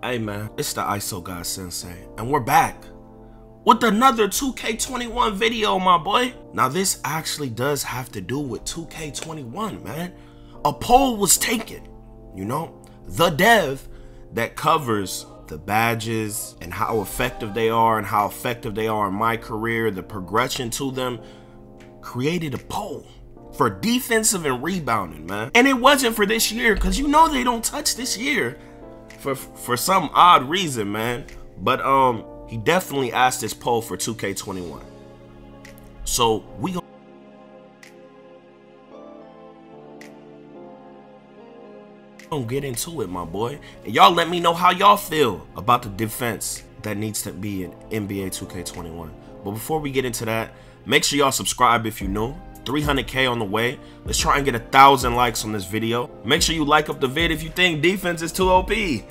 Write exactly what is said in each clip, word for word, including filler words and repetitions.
Hey man, it's the I S O God Sensei, and we're back with another two K twenty-one video, my boy. Now this actually does have to do with two K twenty-one, man. A poll was taken, you know, the dev that covers the badges and how effective they are and how effective they are in my career, the progression to them, created a poll for defensive and rebounding, man. And it wasn't for this year, because you know they don't touch this year. For, for some odd reason, man. But um, he definitely asked this poll for two K twenty-one. So we gonna gonna get into it, my boy. And y'all let me know how y'all feel about the defense that needs to be in N B A two K twenty-one. But before we get into that, make sure y'all subscribe if you're new. three hundred K on the way. Let's try and get a thousand likes on this video. Make sure you like up the vid if you think defense is too O P.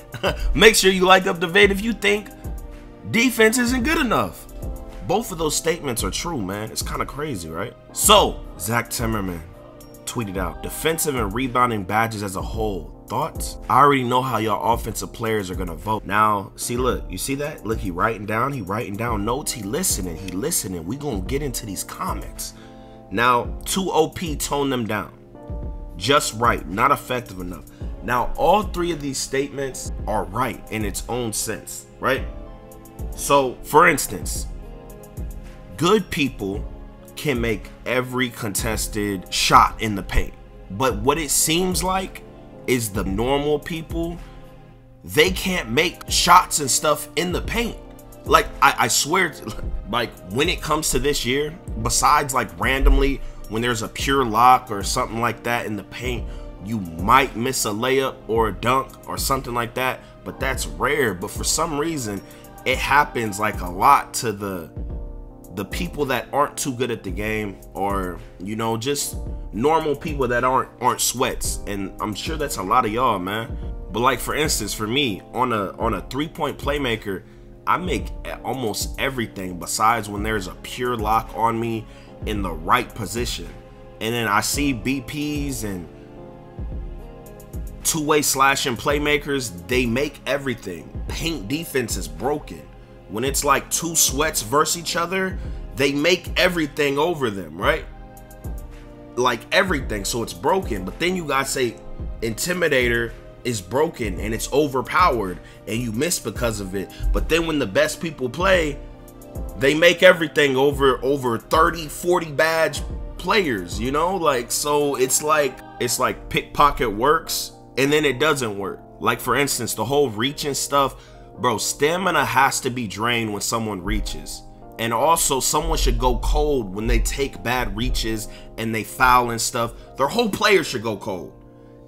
Make sure you like up the vid if you think defense isn't good enough. Both of those statements are true, man. It's kind of crazy, right? So Zach Timmerman tweeted out, defensive and rebounding badges as a whole, thoughts? I already know how y'all offensive players are gonna vote. Now see, look, you see that? Look, he writing down, he writing down notes, he listening, he listening. We gonna get into these comments. Now, two O P toned them down. Just right, not effective enough. Now, all three of these statements are right in its own sense, right? So, for instance, good people can make every contested shot in the paint. But what it seems like is the normal people, they can't make shots and stuff in the paint. Like, I, I swear, like, when it comes to this year, besides, like, randomly, when there's a pure lock or something like that in the paint, you might miss a layup or a dunk or something like that, but that's rare. But for some reason, it happens, like, a lot to the, the people that aren't too good at the game, or, you know, just normal people that aren't, aren't sweats. And I'm sure that's a lot of y'all, man. But, like, for instance, for me, on a, on a three-point playmaker, I make almost everything besides when there's a pure lock on me in the right position. And then I see B Ps and two-way slashing playmakers, they make everything. Paint defense is broken. When it's like two sweats versus each other, they make everything over them, right? Like everything, so it's broken. But then you gotta say Intimidator is broken and it's overpowered and you miss because of it. But then when the best people play, they make everything over over thirty, forty badge players, you know? Like, so it's like it's like Pickpocket works and then it doesn't work. Like, for instance, the whole reach and stuff, bro, stamina has to be drained when someone reaches. And also, someone should go cold when they take bad reaches and they foul and stuff. Their whole player should go cold.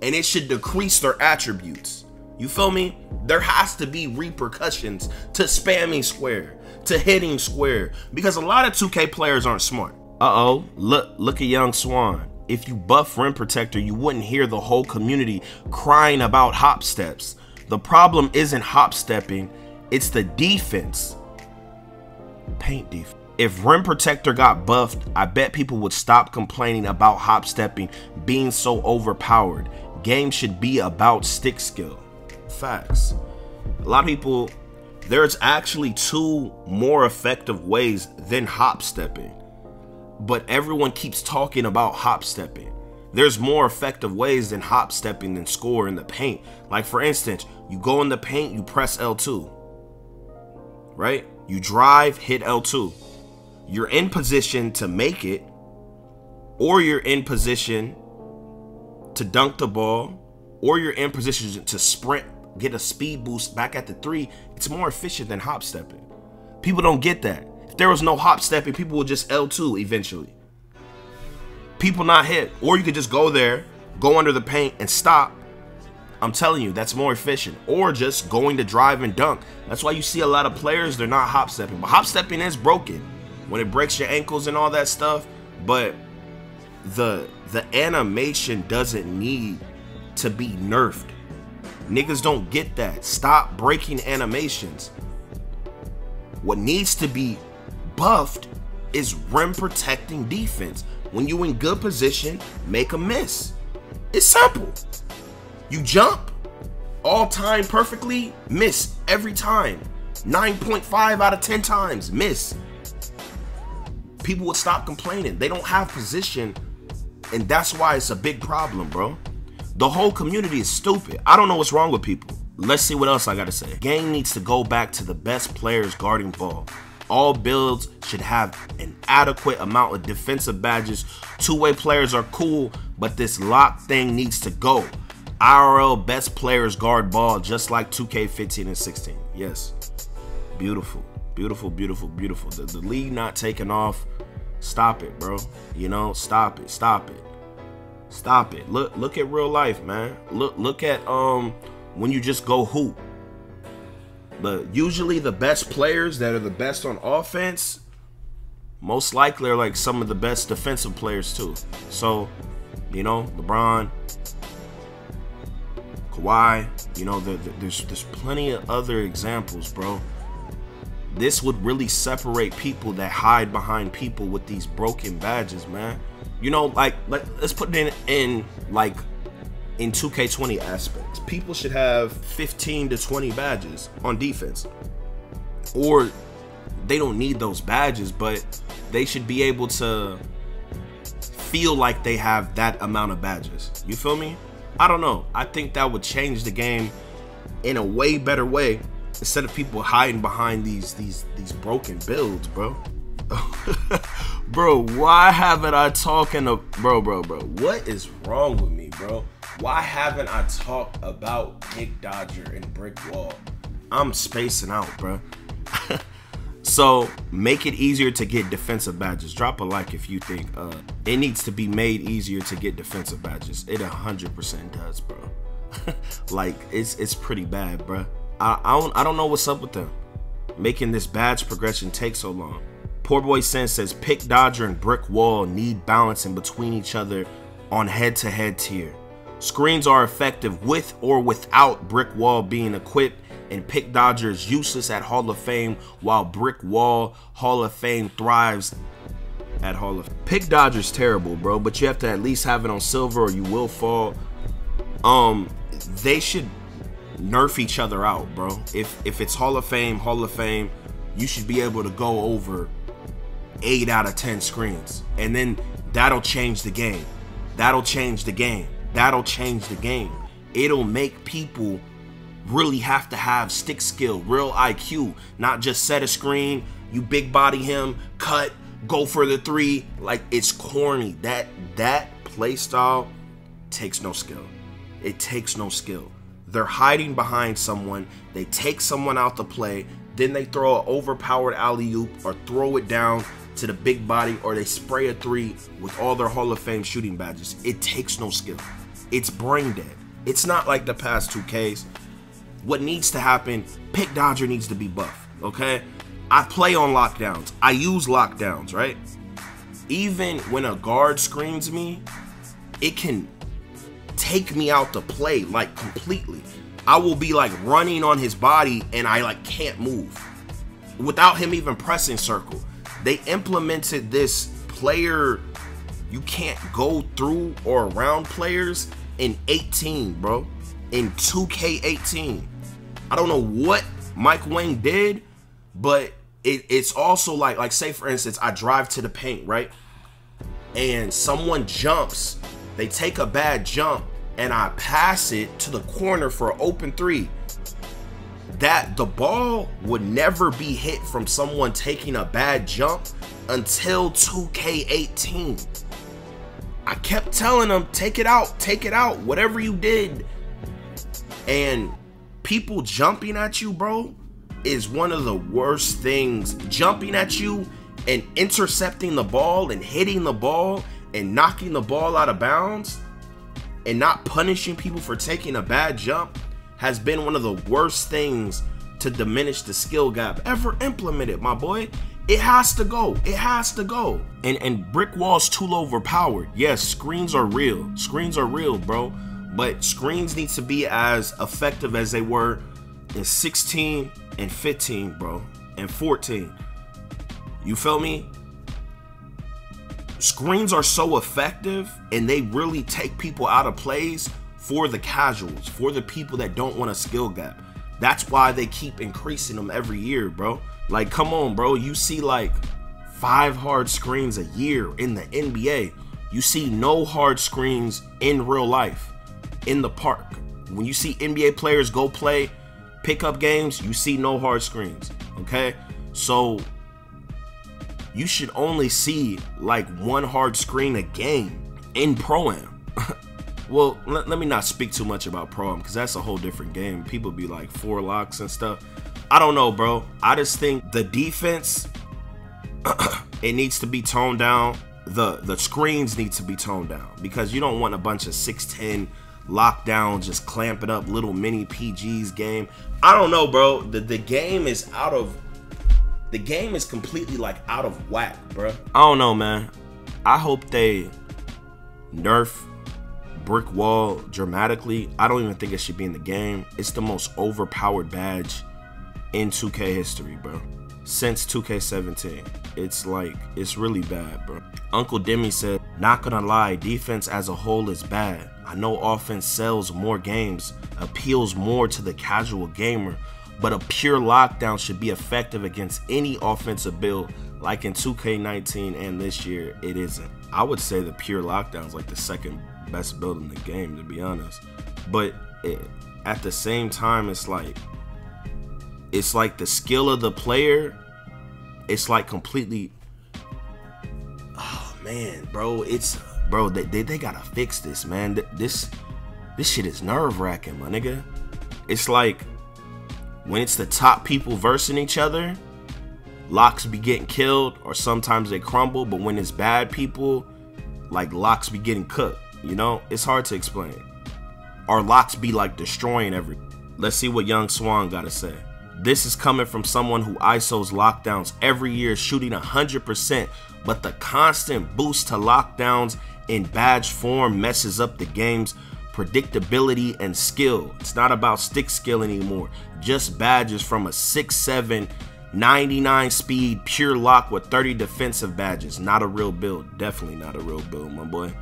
And it should decrease their attributes. You feel me? There has to be repercussions to spamming square, to hitting square, because a lot of two K players aren't smart. Uh-oh, look, look at Young Swan. If you buff Rim Protector, you wouldn't hear the whole community crying about hop steps. The problem isn't hop stepping, it's the defense. Paint defense. If Rim Protector got buffed, I bet people would stop complaining about hop stepping being so overpowered. Game should be about stick skill. Facts. A lot of people, there's actually two more effective ways than hop stepping, but everyone keeps talking about hop stepping. There's more effective ways than hop stepping than score in the paint. Like, for instance, you go in the paint, you press L two, right? You drive, hit L two. You're in position to make it, or you're in position to dunk the ball, or you're in position to sprint, get a speed boost back at the three. It's more efficient than hop stepping. People don't get that. If there was no hop stepping, people would just L two eventually. People not hit, or you could just go there, go under the paint and stop. I'm telling you, that's more efficient. Or just going to drive and dunk. That's why you see a lot of players, they're not hop stepping, but hop stepping is broken when it breaks your ankles and all that stuff. But the the animation doesn't need to be nerfed. Niggas don't get that. Stop breaking animations. What needs to be buffed is rim protecting defense. When you in good position, make a miss. It's simple. You jump, all time perfectly, miss every time. nine point five out of ten times, miss. People would stop complaining. They don't have position, and that's why it's a big problem, bro. The whole community is stupid. I don't know what's wrong with people. Let's see what else I gotta say. Game needs to go back to the best players guarding ball. All builds should have an adequate amount of defensive badges. Two-way players are cool, but this lock thing needs to go. I R L best players guard ball just like two K fifteen and sixteen. Yes. Beautiful. Beautiful, beautiful, beautiful. The, the league not taking off. Stop it, bro. You know, stop it. Stop it. Stop it. Look look at real life, man. Look look at um when you just go hoop. But usually the best players that are the best on offense most likely are like some of the best defensive players too. So, you know, LeBron, Kawhi, you know, there, there's there's plenty of other examples, bro. This would really separate people that hide behind people with these broken badges, man. You know, like, like let's put it in, in like in two K twenty aspects. People should have fifteen to twenty badges on defense, or they don't need those badges, but they should be able to feel like they have that amount of badges. You feel me? I don't know. I think that would change the game in a way better way, instead of people hiding behind these these these broken builds, bro. Bro, why haven't I talking to bro bro bro what is wrong with me, bro? Why haven't I talked about Pick Dodger and Brick Wall? I'm spacing out, bro. So make it easier to get defensive badges. Drop a like if you think uh it needs to be made easier to get defensive badges. It one hundred percent does, bro. Like, it's it's pretty bad, bro. I, I don't I don't know what's up with them making this badge progression take so long. Poor Boy Sen says Pick Dodger and Brick Wall need balancing between each other on head-to-head tier. Screens are effective with or without Brick Wall being equipped, and Pick Dodger is useless at Hall of Fame while Brick Wall Hall of Fame thrives at Hall of Fame. Pick Dodger's terrible, bro, but you have to at least have it on silver or you will fall. Um, they should nerf each other out, bro. If if it's Hall of Fame, Hall of Fame, you should be able to go over eight out of ten screens, and then that'll change the game. That'll change the game. That'll change the game. It'll make people really have to have stick skill, real I Q, not just set a screen, you big body him, cut, go for the three. Like, it's corny. That that play style takes no skill. It takes no skill. They're hiding behind someone. They take someone out to play. Then they throw an overpowered alley-oop or throw it down to the big body, or they spray a three with all their Hall of Fame shooting badges. It takes no skill. It's brain dead. It's not like the past two Ks. What needs to happen, Pick Dodger needs to be buffed, okay? I play on lockdowns. I use lockdowns, right? Even when a guard screens me, it can take me out to play, like, completely. I will be like running on his body and I like can't move without him even pressing circle. They implemented this player, you can't go through or around players in eighteen, bro. In two K eighteen. I don't know what Mike Wang did, but it, it's also like, like say for instance, I drive to the paint, right? And someone jumps, they take a bad jump, and I pass it to the corner for an open three. That the ball would never be hit from someone taking a bad jump until two K eighteen. I kept telling them, take it out, take it out, whatever you did. And people jumping at you, bro, is one of the worst things. Jumping at you and intercepting the ball and hitting the ball and knocking the ball out of bounds and not punishing people for taking a bad jump has been one of the worst things to diminish the skill gap ever implemented, my boy. It has to go. It has to go. And and Brick Wall's too overpowered. Yes, screens are real. Screens are real, bro. But screens need to be as effective as they were in sixteen and fifteen, bro, and fourteen. You feel me? Screens are so effective and they really take people out of plays for the casuals, for the people that don't want a skill gap. That's why they keep increasing them every year, bro. Like, come on, bro. You see like five hard screens a year in the N B A. You see no hard screens in real life, in the park. When you see N B A players go play pickup games, you see no hard screens, okay? So you should only see like one hard screen a game in Pro-Am. Well, let, let me not speak too much about Pro-Am because that's a whole different game. People be like four locks and stuff. I don't know, bro. I just think the defense, it needs to be toned down. The, the screens need to be toned down because you don't want a bunch of six ten lockdown, just clamp it up, little mini P Gs game. I don't know, bro. The, the game is out of, the game is completely like out of whack, bro. I don't know, man. I hope they nerf Brick Wall dramatically. I don't even think it should be in the game. It's the most overpowered badge in two K history, bro. Since two K seventeen, it's like, it's really bad, bro. Uncle Demi said, not gonna lie, defense as a whole is bad. I know offense sells more games, appeals more to the casual gamer, but a pure lockdown should be effective against any offensive build. Like in two K nineteen and this year, it isn't. I would say the pure lockdown is like the second best build in the game, to be honest. But it, at the same time, it's like, it's like the skill of the player, it's like completely, oh man, bro, it's, bro, they, they, they gotta fix this, man. This, this shit is nerve-wracking, my nigga. It's like, when it's the top people versing each other, locks be getting killed, or sometimes they crumble, but when it's bad people, like, locks be getting cooked. You know, it's hard to explain. Our locks be like destroying everything. Let's see what Young Swan got to say. This is coming from someone who I S Os lockdowns every year, shooting one hundred percent, but the constant boost to lockdowns in badge form messes up the game's predictability and skill. It's not about stick skill anymore, just badges from a six seven, ninety-nine speed, pure lock with thirty defensive badges. Not a real build, definitely not a real build, my boy.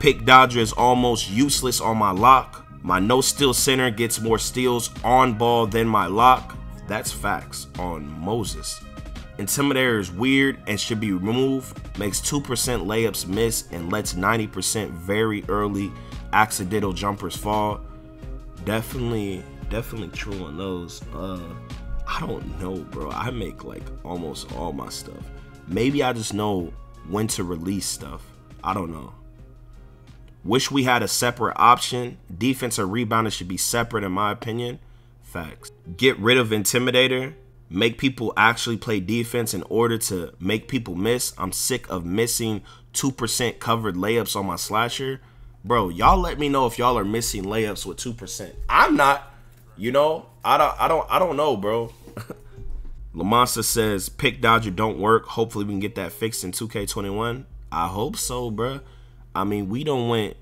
Pick Dodger is almost useless on my lock. My no-steal center gets more steals on ball than my lock. That's facts on Moses. Intimidator is weird and should be removed. Makes two percent layups miss and lets ninety percent very early accidental jumpers fall. Definitely, definitely true on those. Uh, I don't know, bro. I make like almost all my stuff. Maybe I just know when to release stuff. I don't know. Wish we had a separate option. Defense or rebounding should be separate in my opinion. Facts. Get rid of Intimidator. Make people actually play defense in order to make people miss. I'm sick of missing two percent covered layups on my slasher. Bro, y'all let me know if y'all are missing layups with two percent. I'm not, you know, I don't, I don't, I don't know, bro. Lamonsa says, Pick Dodger don't work. Hopefully we can get that fixed in two K twenty-one. I hope so, bro. I mean, we done went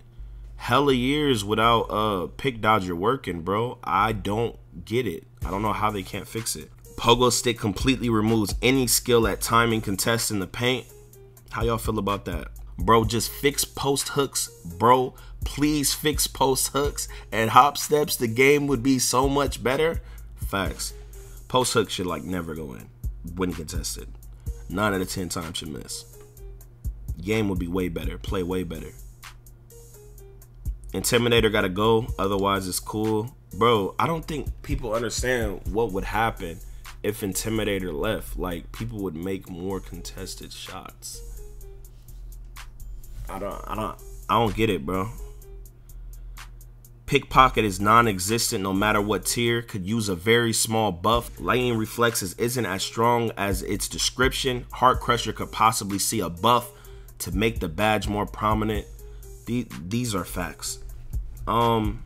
hella years without uh, Pick Dodger working, bro. I don't get it. I don't know how they can't fix it. Pogo Stick completely removes any skill at timing contests in the paint. How y'all feel about that? Bro, just fix post hooks, bro. Please fix post hooks and hop steps. The game would be so much better. Facts. Post hooks should like never go in when contested. nine out of ten times should miss. Game would be way better, play way better. Intimidator gotta go, otherwise it's cool. Bro, I don't think people understand what would happen if Intimidator left. Like, people would make more contested shots. I don't, I don't, I don't get it, bro. Pickpocket is non-existent no matter what tier, could use a very small buff. Lightning Reflexes isn't as strong as its description. Heart Crusher could possibly see a buff to make the badge more prominent. These, these are facts. Um,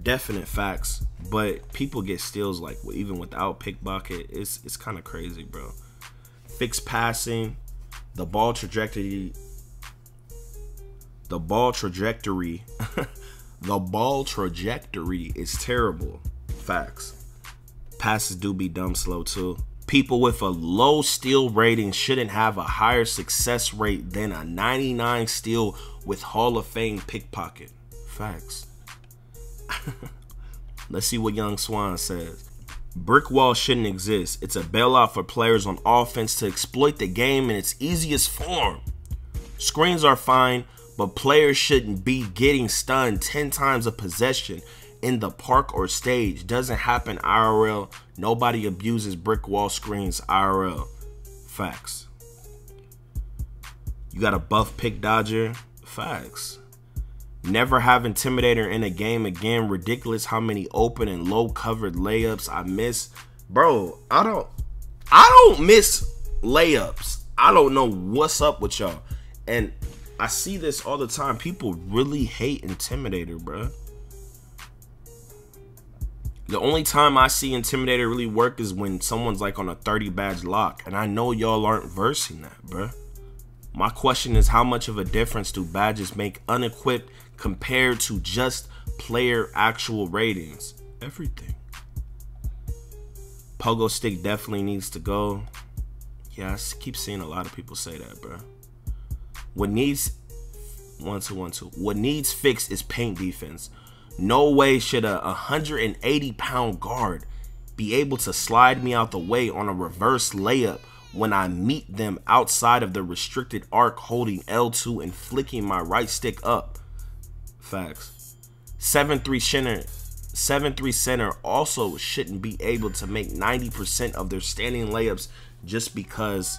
definite facts, but people get steals like even without Pickpocket. It's, it's kind of crazy, bro. Fix passing, the ball trajectory, the ball trajectory, the ball trajectory is terrible. Facts. Passes do be dumb slow too. People with a low steal rating shouldn't have a higher success rate than a ninety-nine steal with Hall of Fame Pickpocket. Facts. Let's see what Young Swan says. Brick Wall shouldn't exist. It's a bailout for players on offense to exploit the game in its easiest form. Screens are fine, but players shouldn't be getting stunned ten times a possession in the park or stage. Doesn't happen I R L. Nobody abuses brick wall screens I R L. Facts. You got a buff Pick Dodger. Facts. Never have Intimidator in a game again. Ridiculous how many open and low covered layups I miss. Bro, I don't I don't miss layups. I don't know what's up with y'all. And I see this all the time. People really hate Intimidator, bro. The only time I see Intimidator really work is when someone's like on a thirty badge lock. And I know y'all aren't versing that, bro. My question is, how much of a difference do badges make unequipped compared to just player actual ratings? Everything. Pogo Stick definitely needs to go. Yeah, I keep seeing a lot of people say that, bro. What needs one two one two. What needs fixed is paint defense. No way should a one hundred eighty pound guard be able to slide me out the way on a reverse layup when I meet them outside of the restricted arc holding L two and flicking my right stick up. Facts. seven three center, seven three center also shouldn't be able to make ninety percent of their standing layups just because.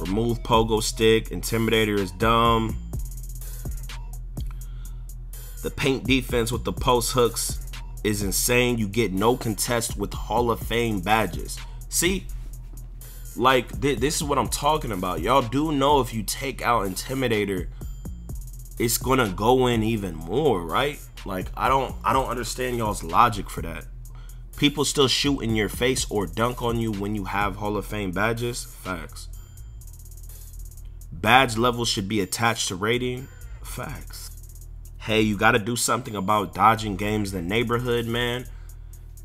Remove Pogo Stick. Intimidator is dumb. The paint defense with the post hooks is insane. You get no contest with Hall of Fame badges. See? Like, th this is what I'm talking about. Y'all do know if you take out Intimidator, it's gonna go in even more, right? Like, I don't, I don't understand y'all's logic for that. People still shoot in your face or dunk on you when you have Hall of Fame badges. Facts. Badge level should be attached to rating. Facts. Hey, you gotta do something about dodging games in the neighborhood, man.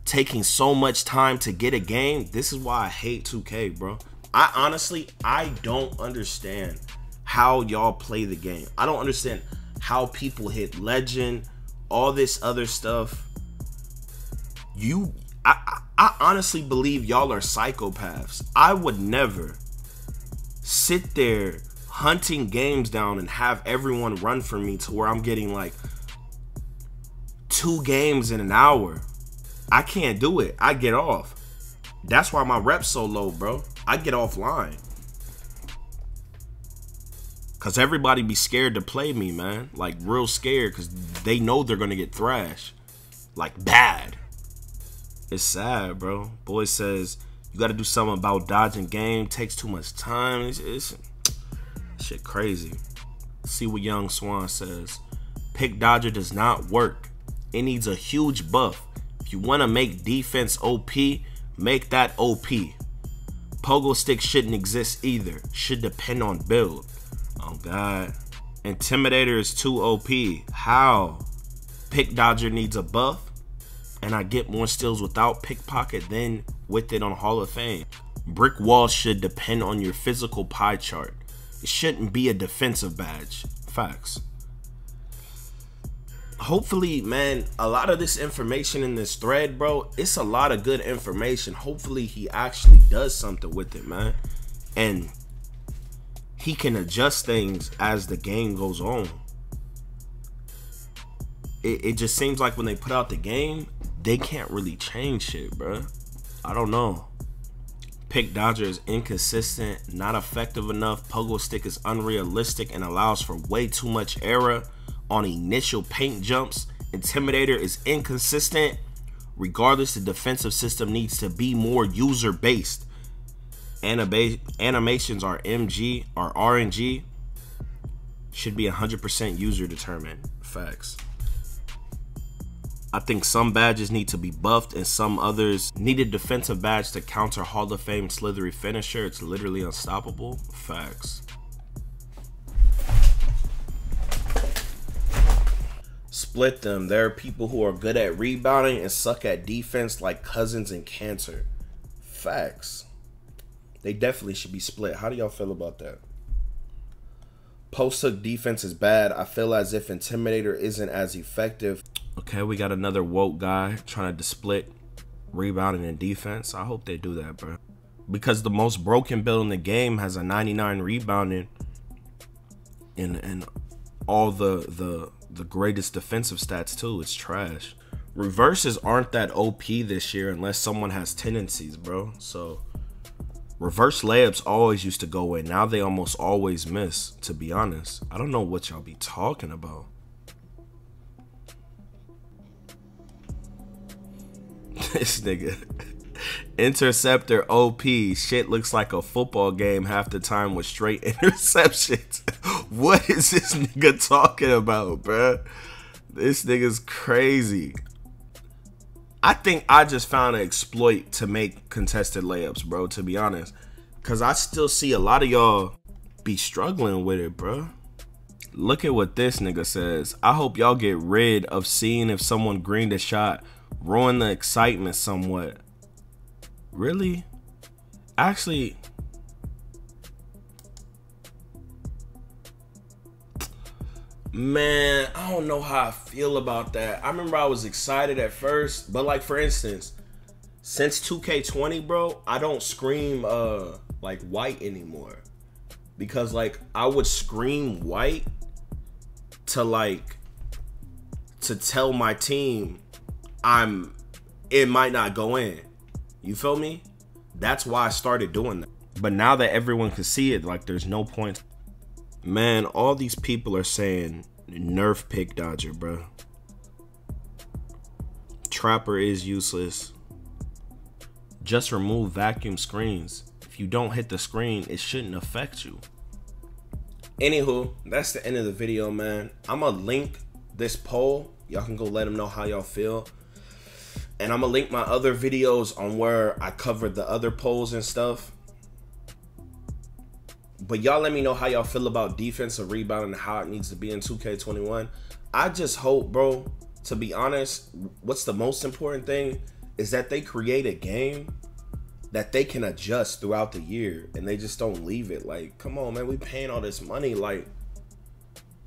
Taking so much time to get a game. This is why I hate two K, bro. I honestly, I don't understand how y'all play the game. I don't understand how people hit legend, all this other stuff. You, I, I, I honestly believe y'all are psychopaths. I would never sit there hunting games down and have everyone run for me to where I'm getting like two games in an hour. I can't do it. I get off. That's why my rep's so low, bro. I get offline. Because everybody be scared to play me, man. Like, real scared because they know they're going to get thrashed. Like, bad. It's sad, bro. Boy says, you got to do something about dodging game. Takes too much time. It's, it's shit crazy. See what Young Swan says. Pick Dodger does not work. It needs a huge buff. You want to make defense O P, make that O P. Pogo Stick shouldn't exist either. Should depend on build. Oh, God. Intimidator is too O P. How? Pick Dodger needs a buff, and I get more steals without Pickpocket than with it on Hall of Fame. Brick Wall should depend on your physical pie chart. It shouldn't be a defensive badge. Facts. Hopefully, man, a lot of this information in this thread, bro, it's a lot of good information. Hopefully he actually does something with it, man, and he can adjust things as the game goes on. It, it just seems like when they put out the game, they can't really change shit, bro. I don't know. Pick Dodger is inconsistent, not effective enough. Pogo Stick is unrealistic and allows for way too much error on initial paint jumps. Intimidator is inconsistent. Regardless, the defensive system needs to be more user-based. Anima- animations are M G or R N G. Should be one hundred percent user-determined. Facts. I think some badges need to be buffed and some others need a defensive badge to counter Hall of Fame Slithery Finisher. It's literally unstoppable. Facts. Split them. There are people who are good at rebounding and suck at defense like Cousins and Cantor. Facts. They definitely should be split. How do y'all feel about that? Post hook defense is bad. I feel as if Intimidator isn't as effective. Okay, we got another woke guy trying to split rebounding and defense. I hope they do that, bro. Because the most broken build in the game has a ninety-nine rebounding and and all the the the greatest defensive stats too. It's trash. Reverses aren't that O P this year unless someone has tendencies, bro. So reverse layups always used to go in. Now they almost always miss, to be honest. I don't know what y'all be talking about. This nigga. Interceptor O P. Shit looks like a football game half the time with straight interceptions. What is this nigga talking about, bro? This nigga's crazy. I think I just found an exploit to make contested layups, bro, to be honest. Because I still see a lot of y'all be struggling with it, bro. Look at what this nigga says. I hope y'all get rid of seeing if someone greened a shot, ruin the excitement somewhat. Really? Actually, man, I don't know how I feel about that. I remember I was excited at first, but like for instance, since two K twenty, bro, I don't scream uh like white anymore, because like I would scream white to like to tell my team I'm it might not go in. You feel me? That's why I started doing that. But now that everyone can see it, like there's no point. Man, all these people are saying nerf Pick Dodger, bro. Trapper is useless. Just remove vacuum screens. If you don't hit the screen, it shouldn't affect you. Anywho, that's the end of the video, man. I'm gonna link this poll. Y'all can go let them know how y'all feel. And I'm gonna link my other videos on where I covered the other polls and stuff. But y'all let me know how y'all feel about defensive rebounding and how it needs to be in two K twenty-one. I just hope, bro, to be honest, what's the most important thing is that they create a game that they can adjust throughout the year and they just don't leave it. Like, come on, man, we paying all this money. Like,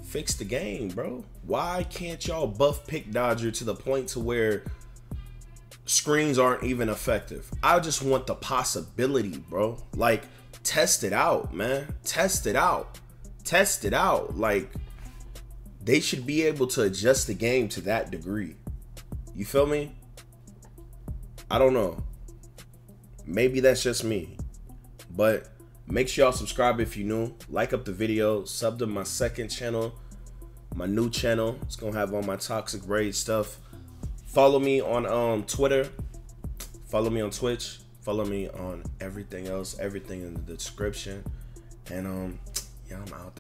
fix the game, bro. Why can't y'all buff Pick Dodger to the point to where screens aren't even effective? I just want the possibility, bro. Like, test it out, man. Test it out. Test it out. Like, they should be able to adjust the game to that degree. You feel me? I don't know. Maybe that's just me. But make sure y'all subscribe if you're new. Like up the video. Sub to my second channel. My new channel. It's going to have all my toxic rage stuff. Follow me on um, Twitter. Follow me on Twitch. Follow me on everything else, everything in the description. And um, yeah, I'm out.